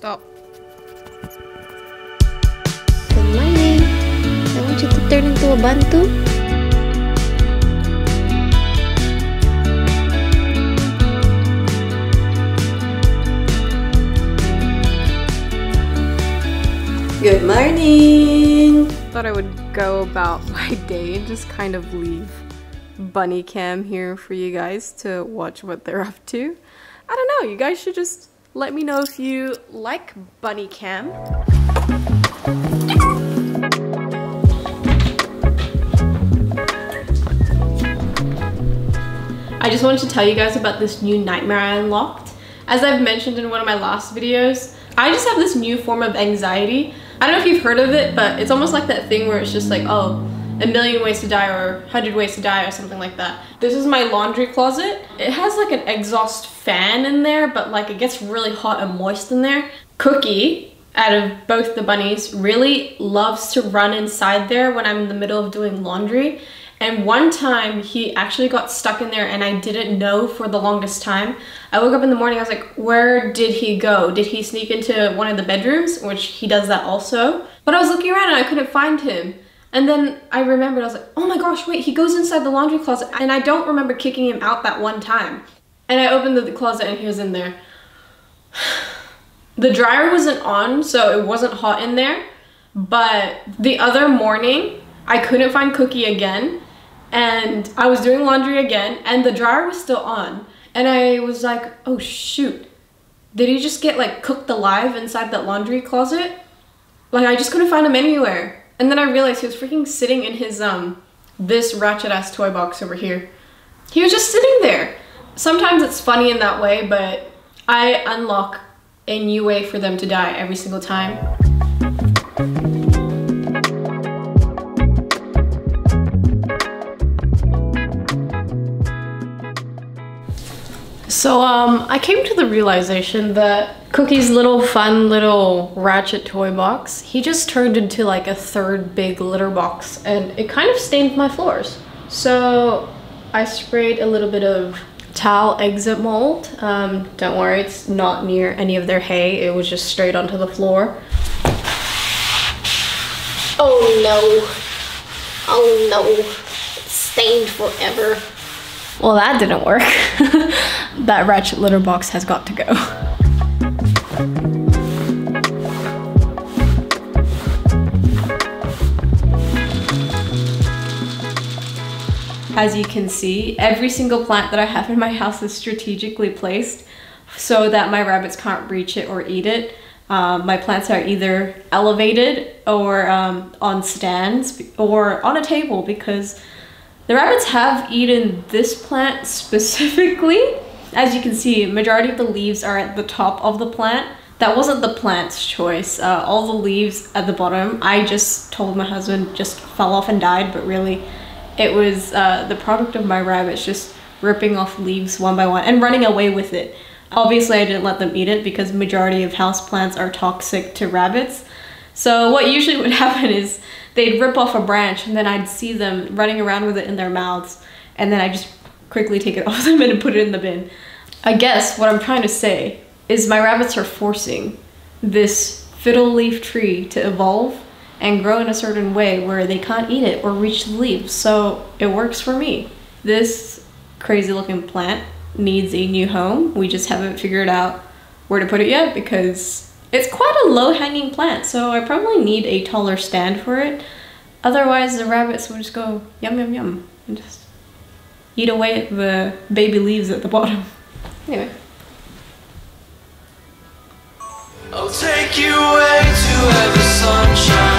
Stop. Good morning. I want you to turn into a Bantu. Good morning. Thought I would go about my day and just kind of leave Bunny Cam here for you guys to watch what they're up to. I don't know, you guys should just let me know if you like Bunny Cam. I just wanted to tell you guys about this new nightmare I unlocked. As I've mentioned in one of my last videos, I just have this new form of anxiety. I don't know if you've heard of it, but it's almost like that thing where it's just like, oh, a million ways to die or 100 ways to die or something like that. This is my laundry closet. It has like an exhaust fan in there, but like it gets really hot and moist in there. Cookie, out of both the bunnies, really loves to run inside there when I'm in the middle of doing laundry. And one time he actually got stuck in there and I didn't know for the longest time. I woke up in the morning, I was like, where did he go? Did he sneak into one of the bedrooms? Which he does that also. But I was looking around and I couldn't find him. And then I remembered, I was like, oh my gosh, wait, he goes inside the laundry closet. And I don't remember kicking him out that one time. And I opened the closet and he was in there. The dryer wasn't on, so it wasn't hot in there. But the other morning, I couldn't find Cookie again. And I was doing laundry again and the dryer was still on. And I was like, oh shoot, did he just get like cooked alive inside that laundry closet? Like I just couldn't find him anywhere. And then I realized he was freaking sitting in his, this ratchet ass toy box over here. He was just sitting there. Sometimes it's funny in that way, but I unlock a new way for them to die every single time. So, I came to the realization that Cookie's little fun little ratchet toy box, he just turned into like a third big litter box and it kind of stained my floors. So I sprayed a little bit of towel exit mold. Don't worry, it's not near any of their hay. It was just straight onto the floor. Oh no. Oh no. It's stained forever. Well, that didn't work. That ratchet litter box has got to go. As you can see, every single plant that I have in my house is strategically placed so that my rabbits can't reach it or eat it. My plants are either elevated or on stands or on a table because the rabbits have eaten this plant specifically. As you can see, majority of the leaves are at the top of the plant. That wasn't the plant's choice. All the leaves at the bottom, I just told my husband, just fell off and died, but really, it was the product of my rabbits just ripping off leaves one by one and running away with it. Obviously, I didn't let them eat it because majority of houseplants are toxic to rabbits. So what usually would happen is they'd rip off a branch and then I'd see them running around with it in their mouths. And then I just quickly take it off them and put it in the bin. I guess what I'm trying to say is my rabbits are forcing this fiddle leaf tree to evolve and grow in a certain way where they can't eat it or reach the leaves, so it works for me. This crazy looking plant needs a new home. We just haven't figured out where to put it yet because it's quite a low hanging plant, so I probably need a taller stand for it. Otherwise the rabbits will just go yum yum yum and just eat away at the baby leaves at the bottom. Anyway. I'll take you away to where the sunshine.